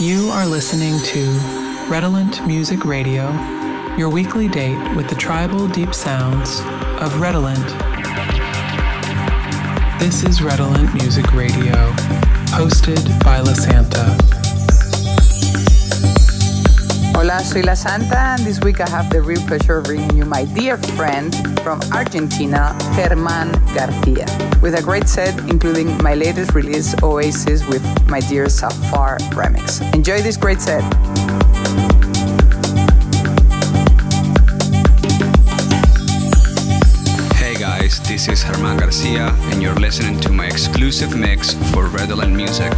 You are listening to Redolent Music Radio, your weekly date with the tribal deep sounds of Redolent. This is Redolent Music Radio, hosted by La Santa. Hola, soy La Santa, and this week I have the real pleasure of bringing you my dear friend from Argentina, Germán García, with a great set including my latest release, Oasis, with my dear Safar Remix. Enjoy this great set. Hey guys, this is Germán García, and you're listening to my exclusive mix for Redolent Music.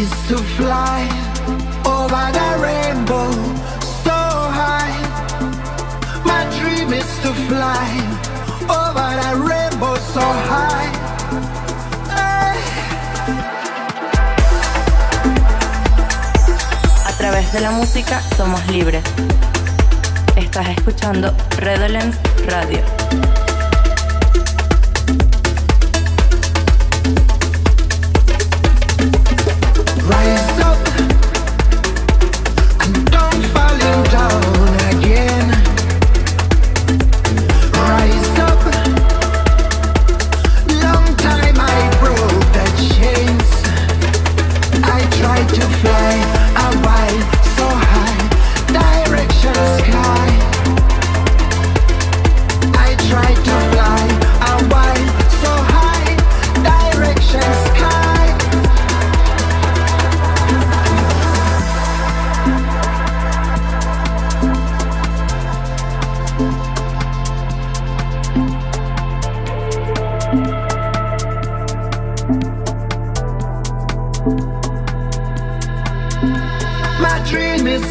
is to fly over the rainbow so high. My dream is to fly over the rainbow so high. A través de la música somos libres. Estás escuchando Redolent Radio. Rise up and don't fall down again. Rise up, long time I broke the chains. I tried to fly a while so high, direction sky. I tried to fly a while so high, direction sky.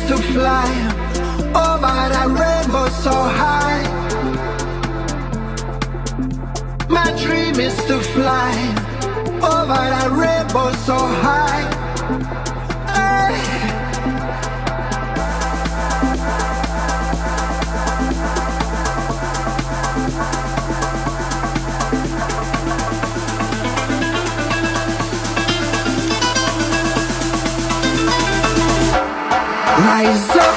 To fly over the rainbow so high. My dream is to fly over the rainbow so high. Hey. Rise up.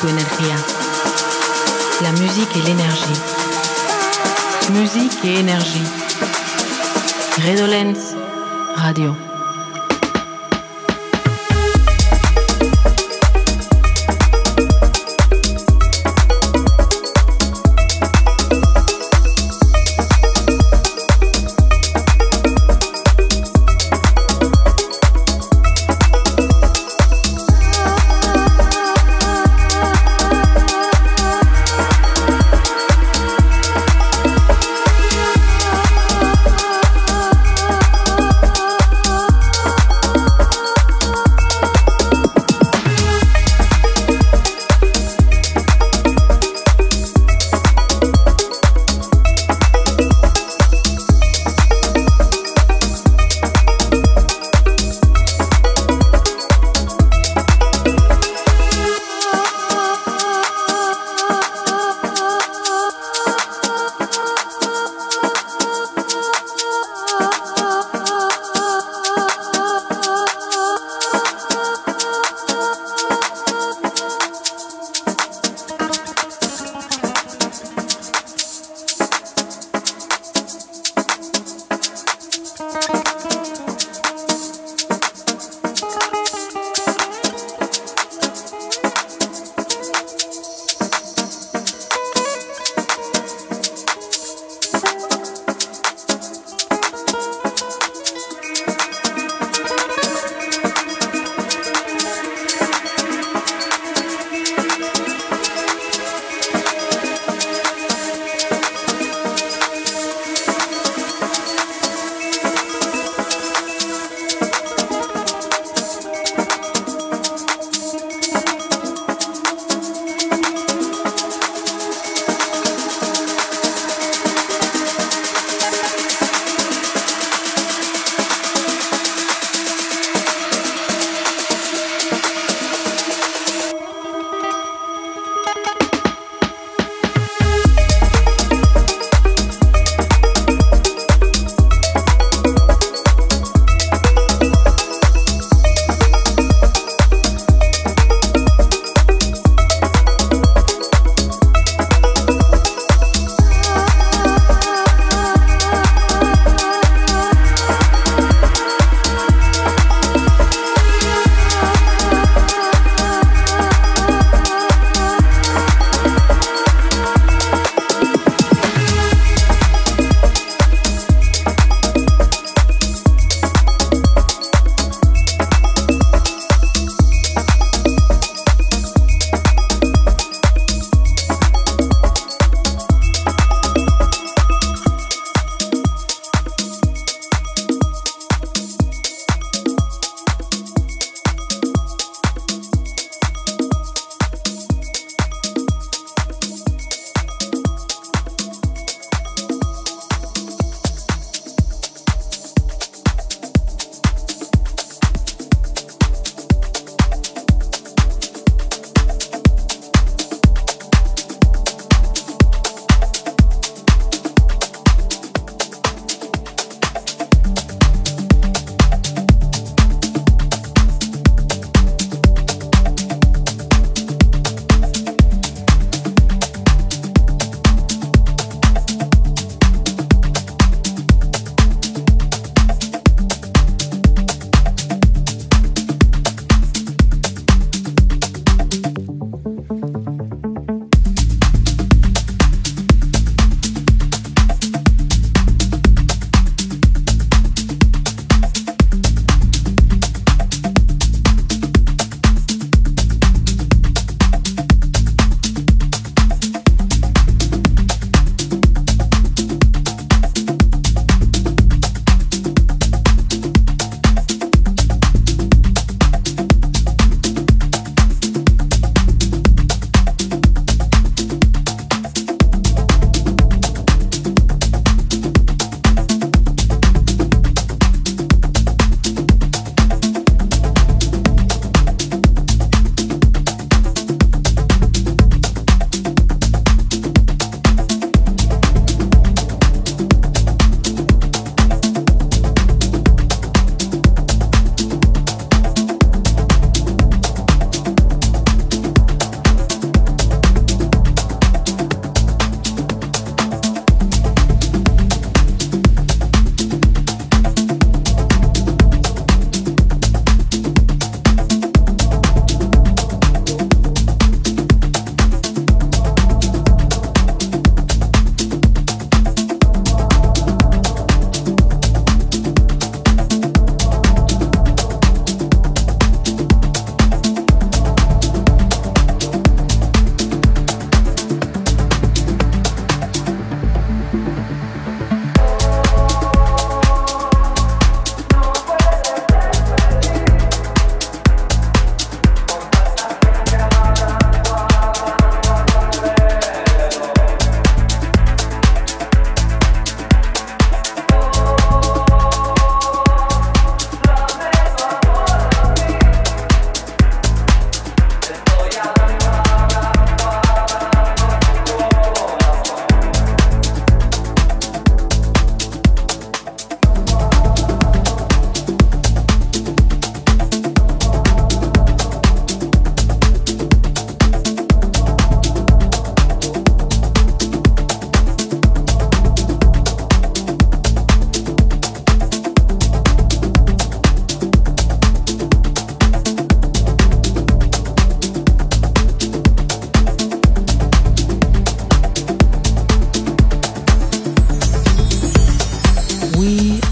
tu energía. La musique et l'énergie. Musique et énergie. Redolent Radio.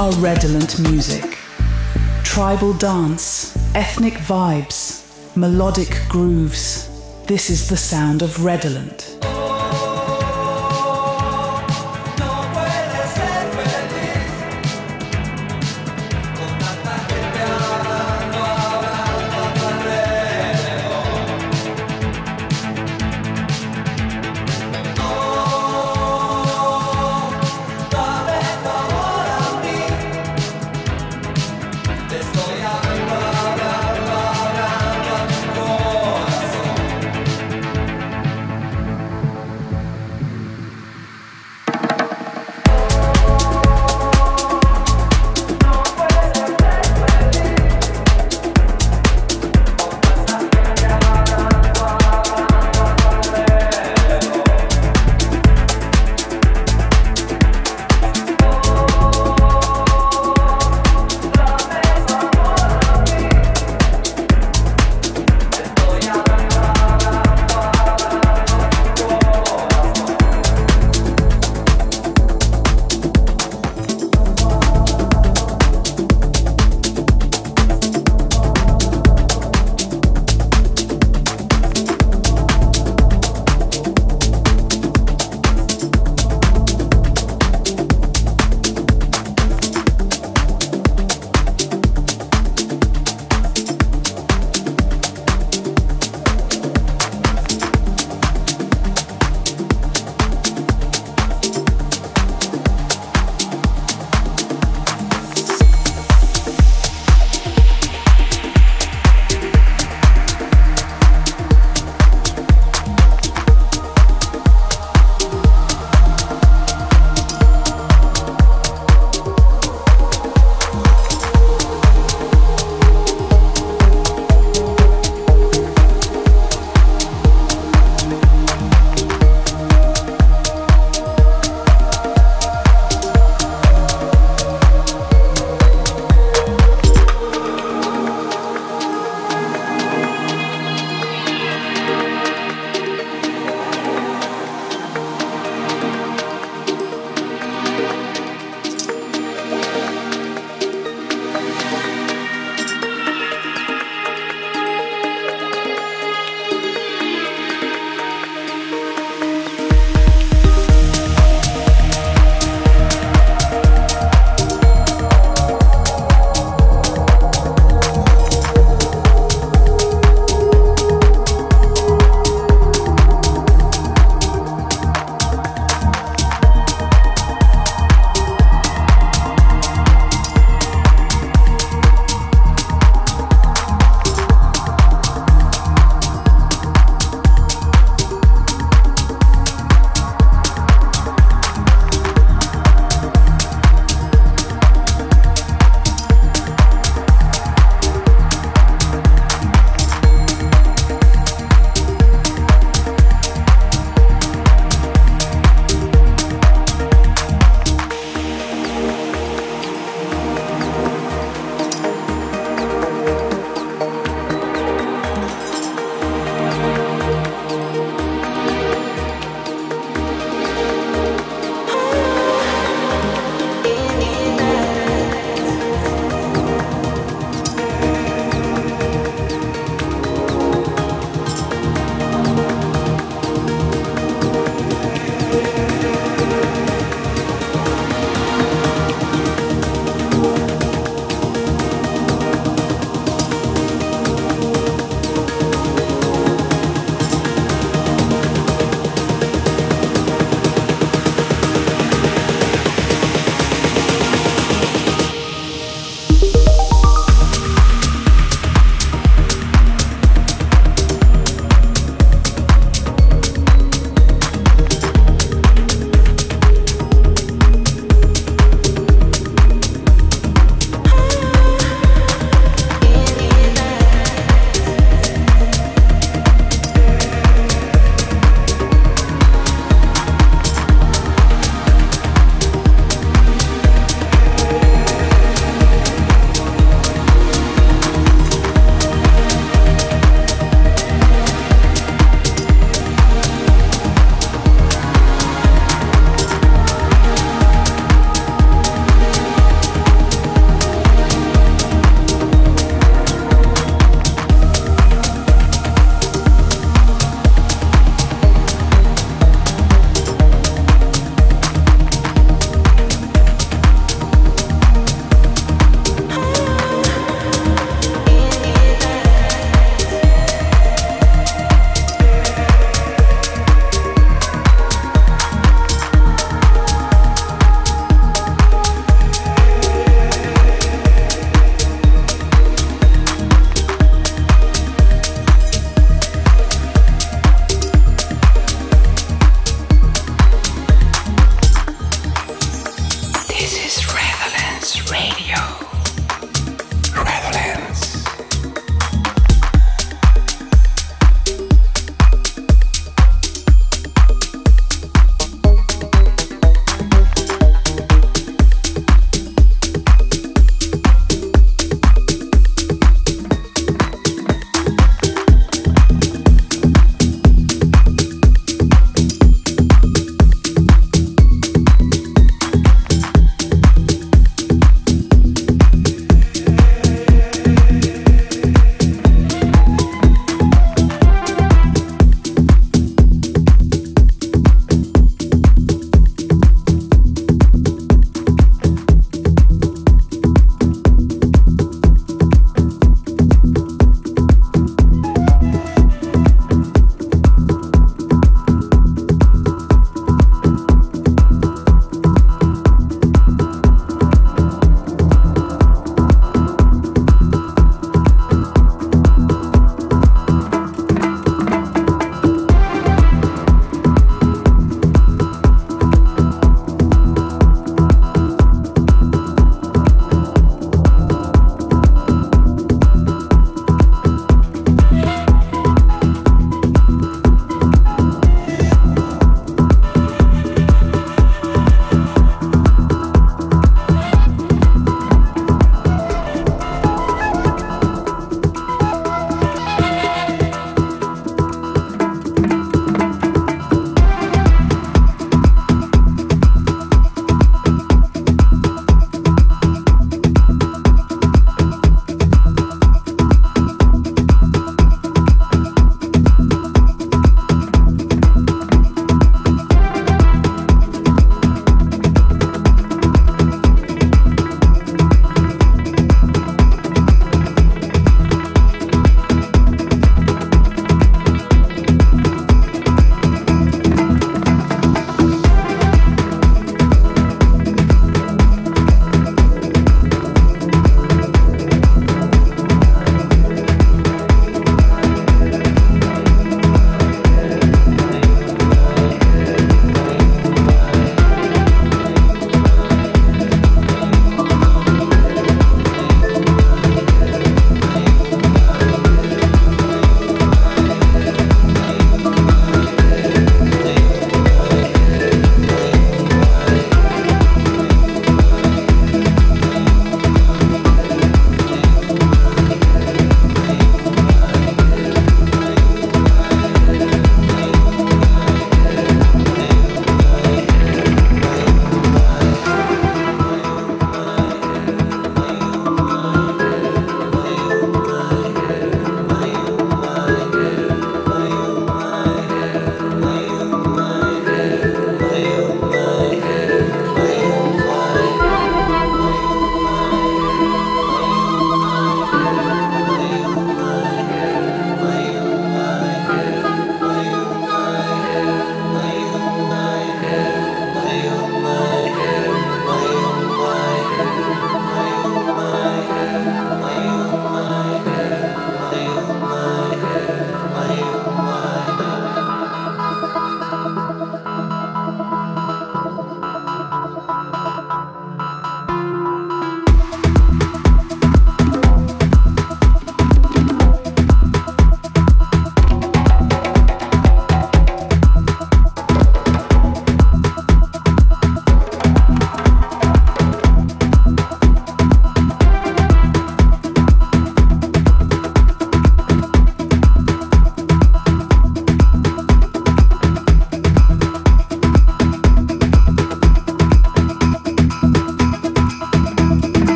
are redolent music. Tribal dance, ethnic vibes, melodic grooves. This is the sound of Redolent.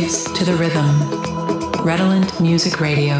waves to the rhythm. Redolent Music Radio.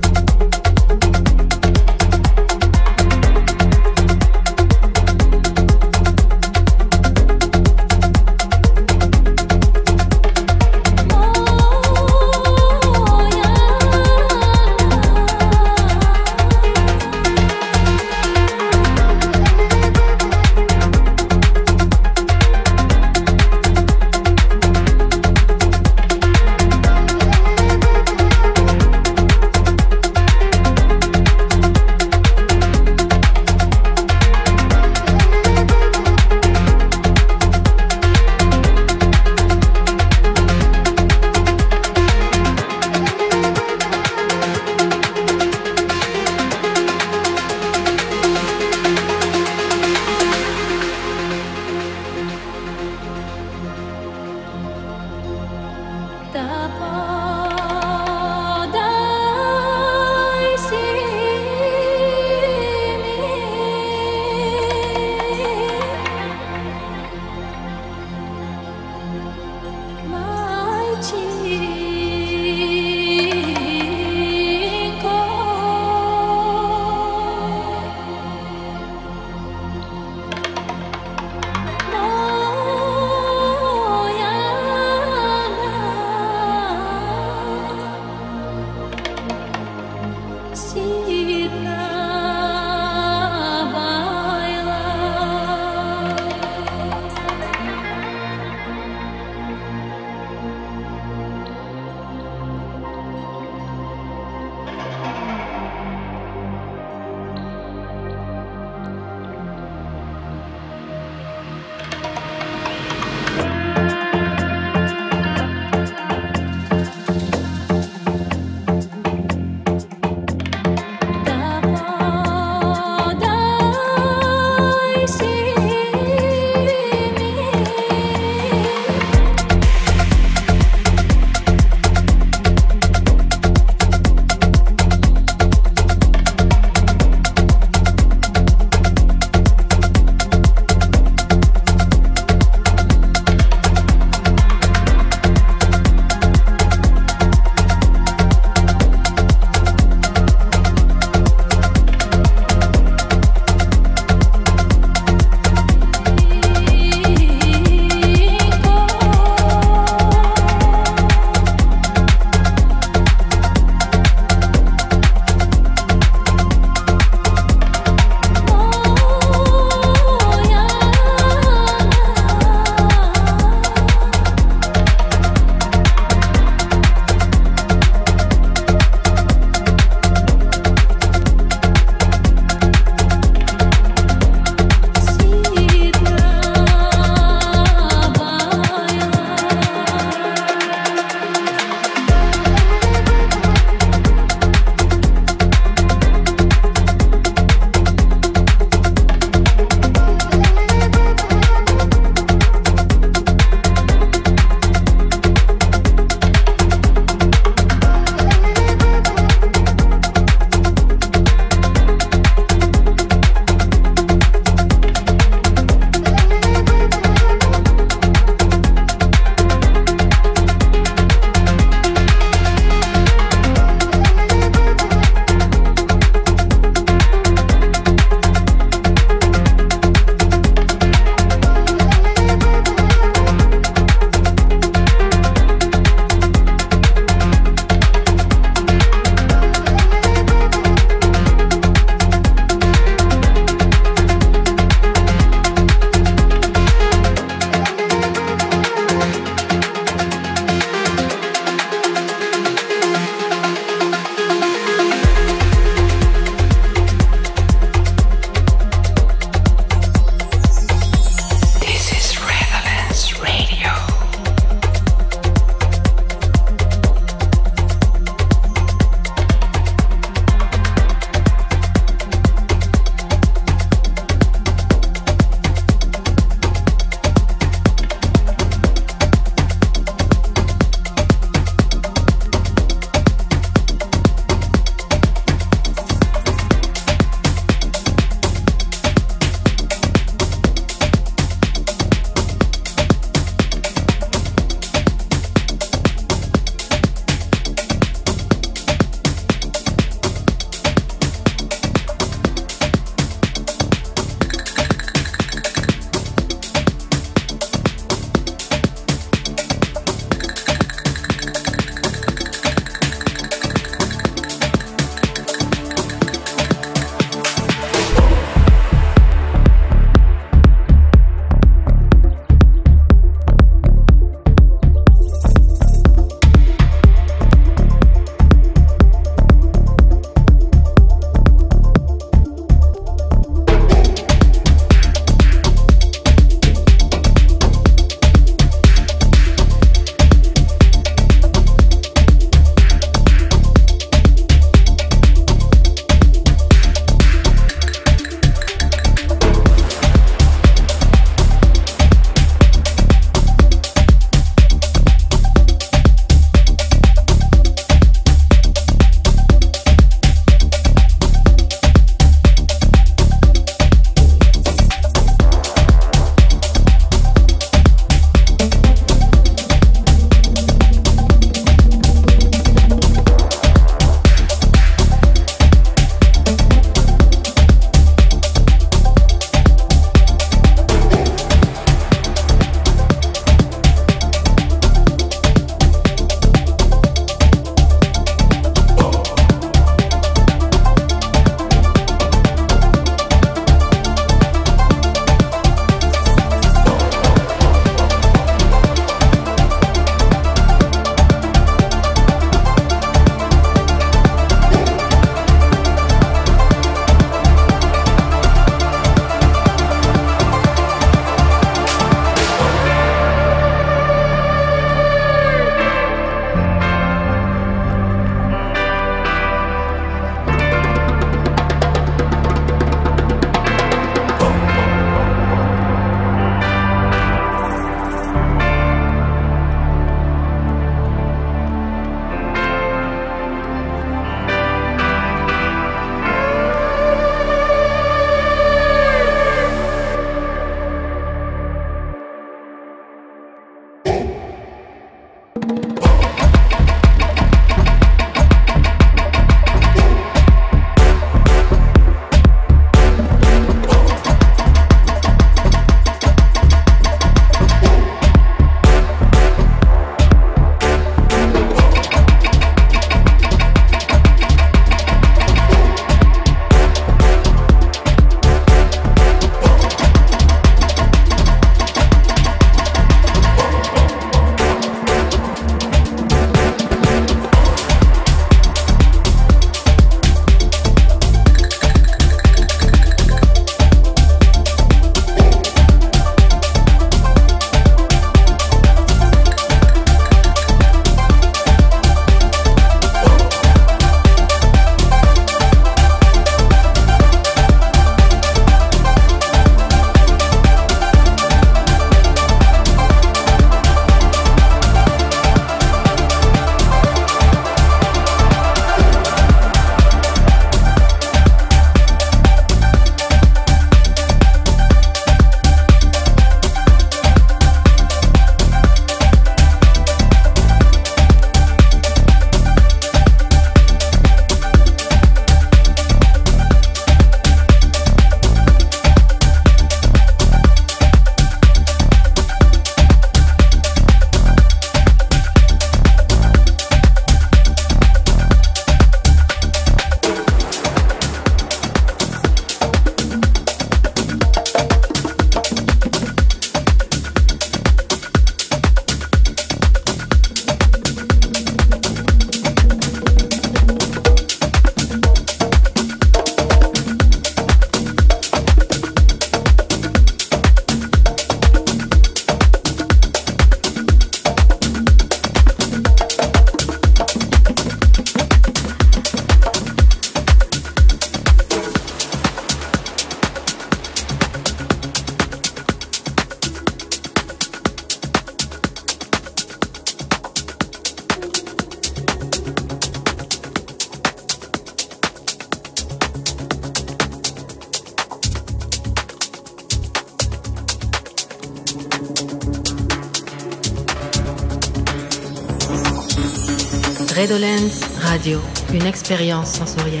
Redolent Radio, une expérience sensorielle,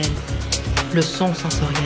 le son sensoriel.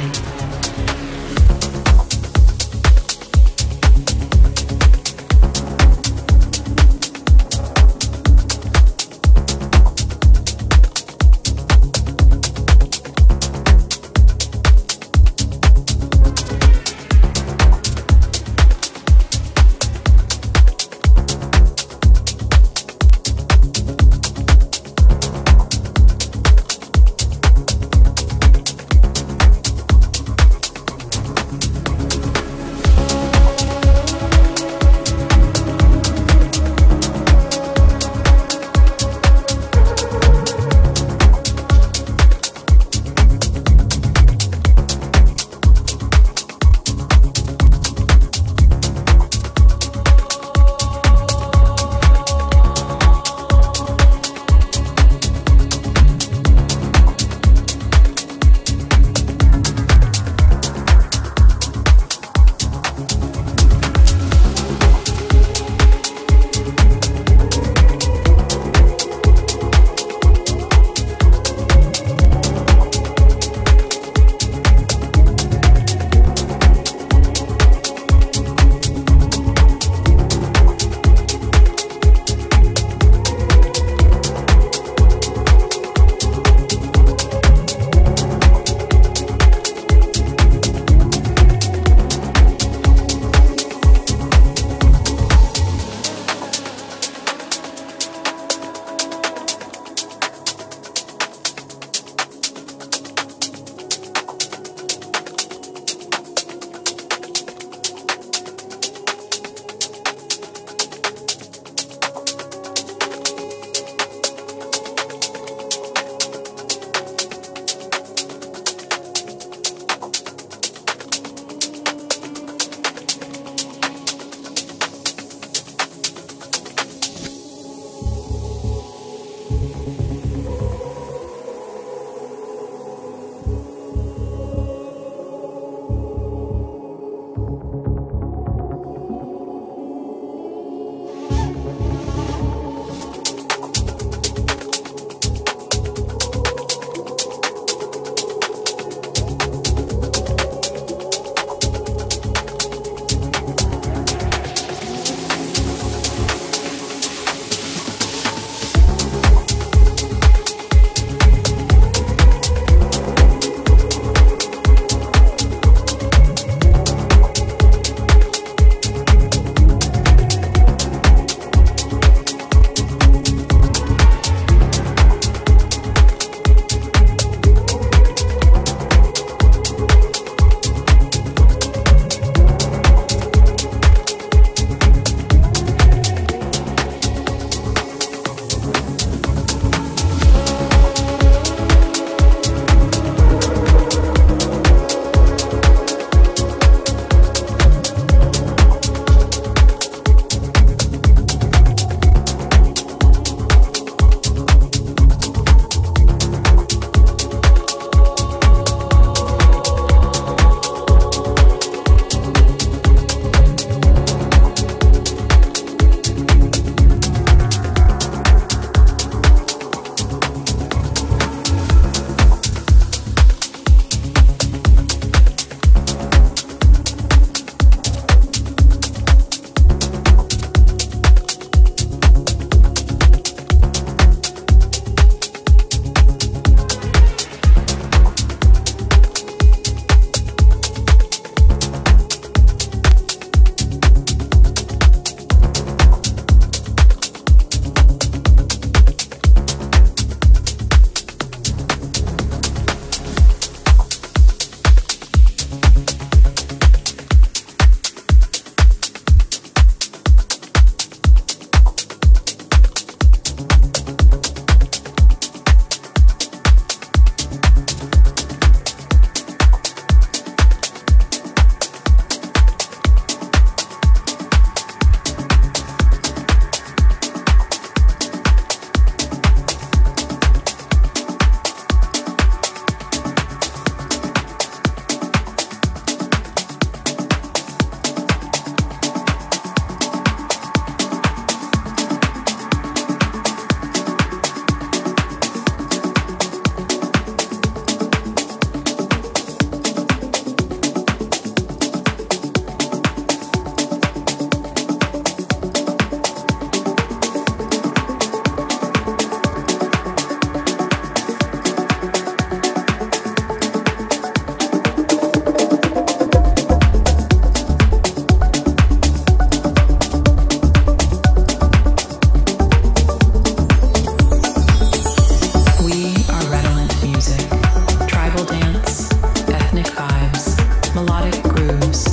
melodic grooves.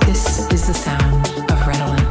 This is the sound of Redolent.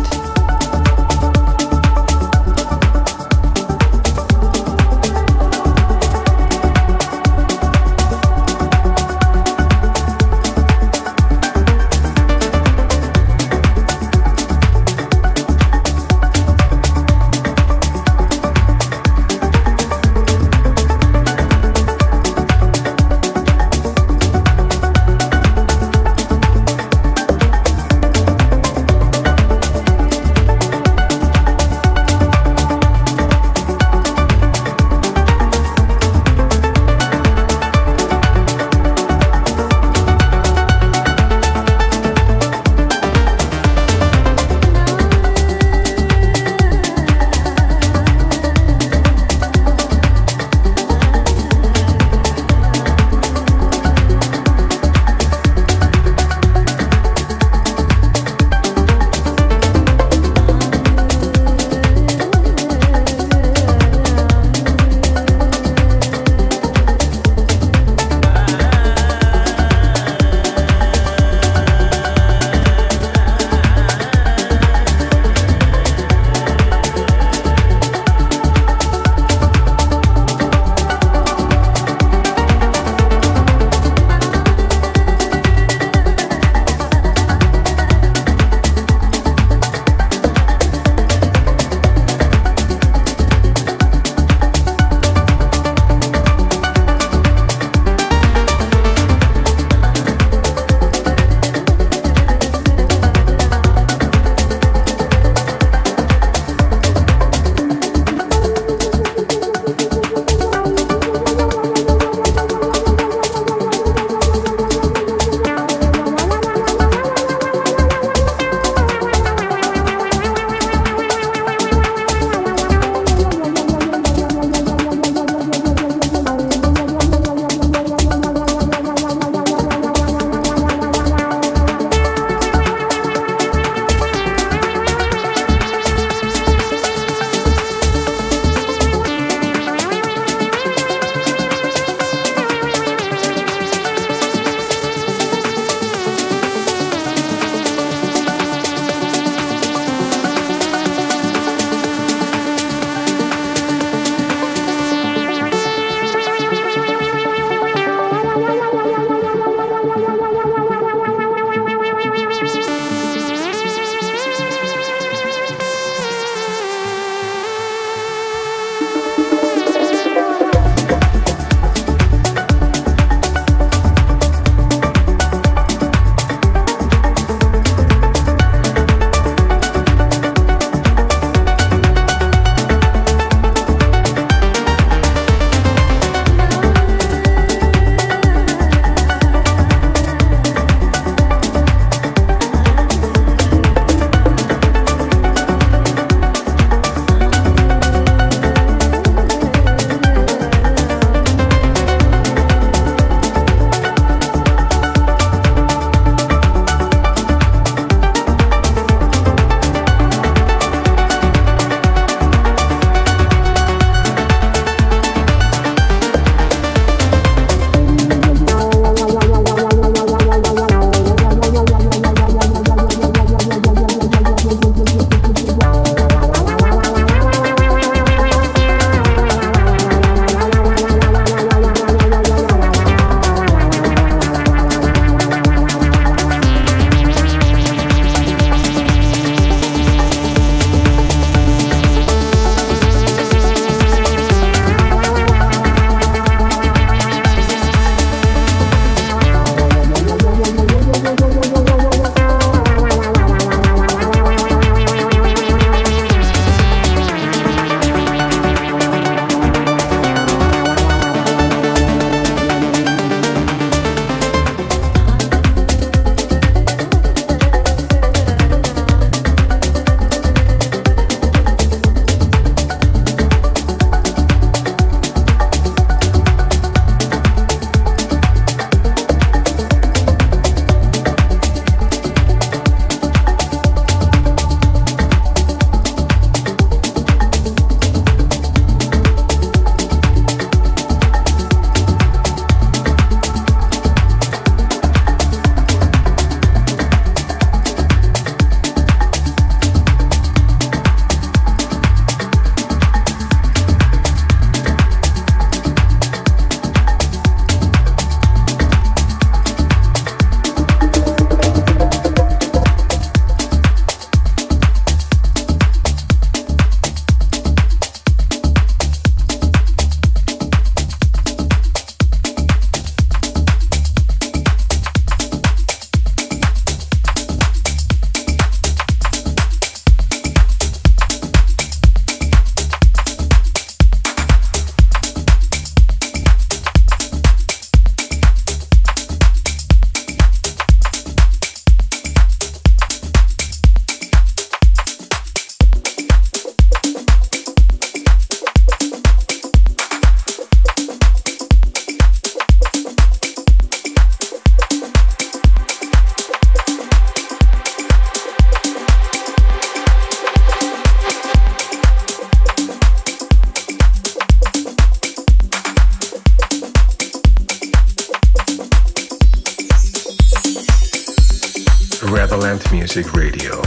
Redolent Music Radio.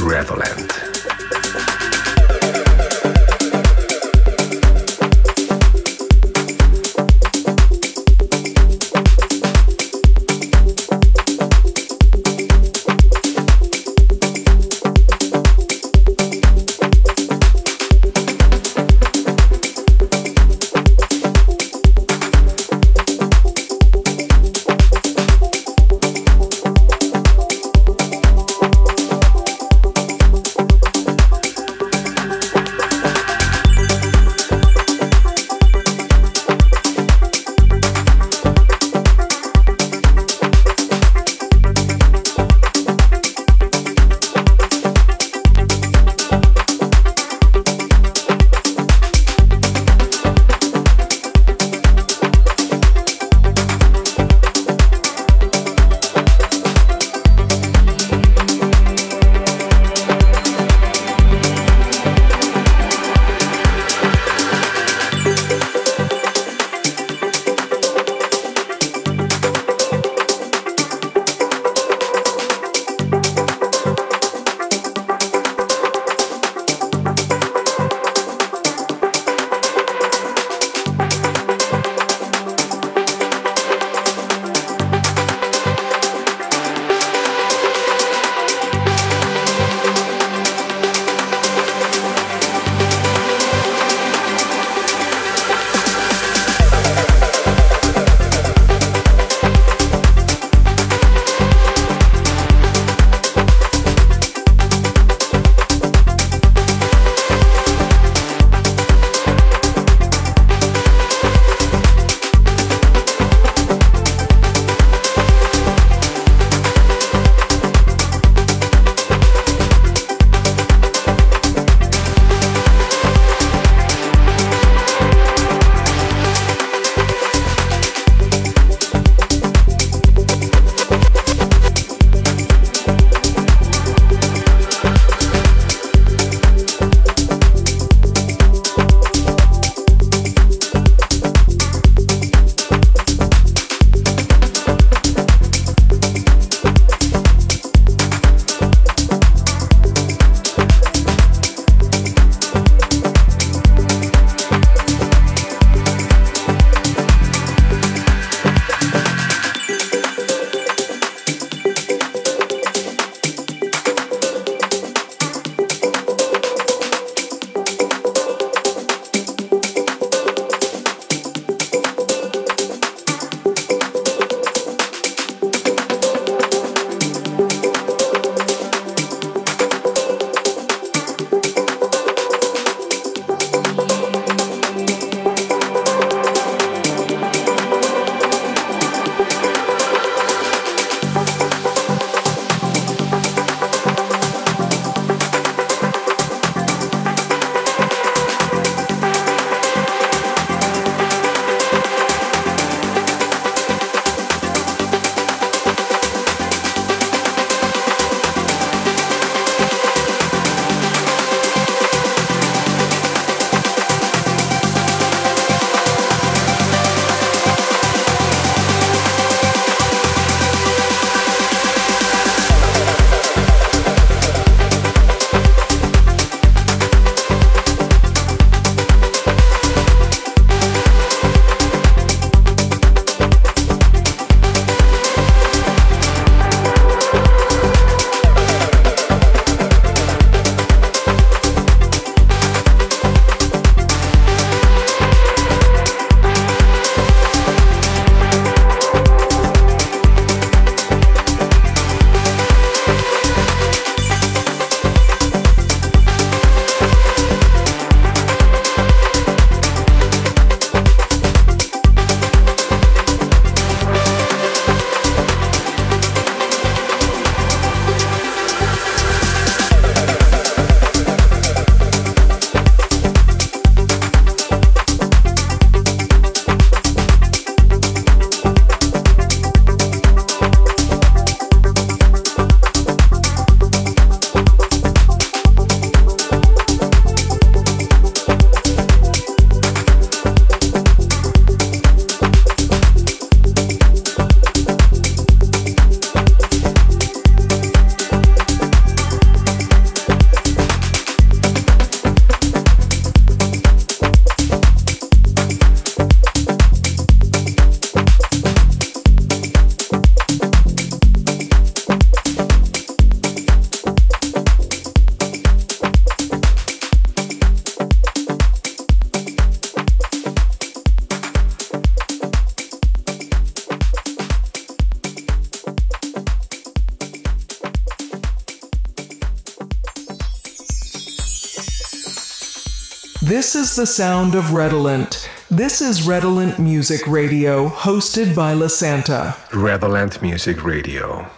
Redolent. This is the sound of Redolent. This is Redolent Music Radio, hosted by La Santa. Redolent Music Radio.